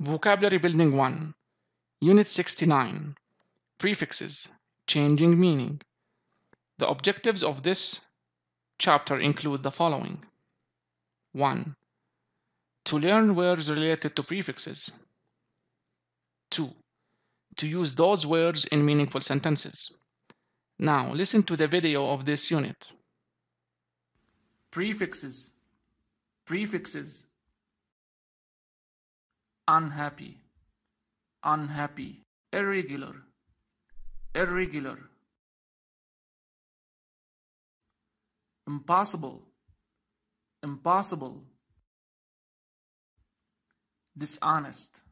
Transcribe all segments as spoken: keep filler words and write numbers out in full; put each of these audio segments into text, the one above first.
Vocabulary Building one, Unit sixty-nine, Prefixes, Changing Meaning. The objectives of this chapter include the following. one. To learn words related to prefixes. two. To use those words in meaningful sentences. Now, listen to the video of this unit. Prefixes. Prefixes. Unhappy, unhappy, irregular, irregular, impossible, impossible, dishonest,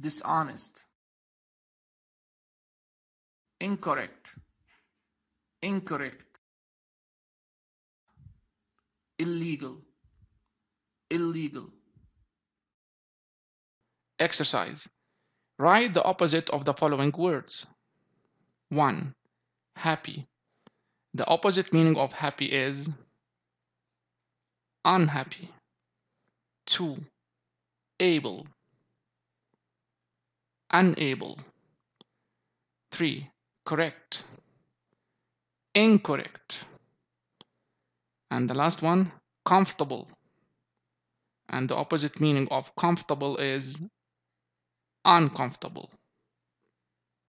dishonest, incorrect, incorrect, illegal, illegal. Exercise. Write the opposite of the following words. one. Happy. The opposite meaning of happy is unhappy. two. Able. Unable. three. Correct. Incorrect. And the last one, comfortable. And the opposite meaning of comfortable is uncomfortable.